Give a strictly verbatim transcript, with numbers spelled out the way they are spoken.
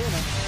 Barcelona.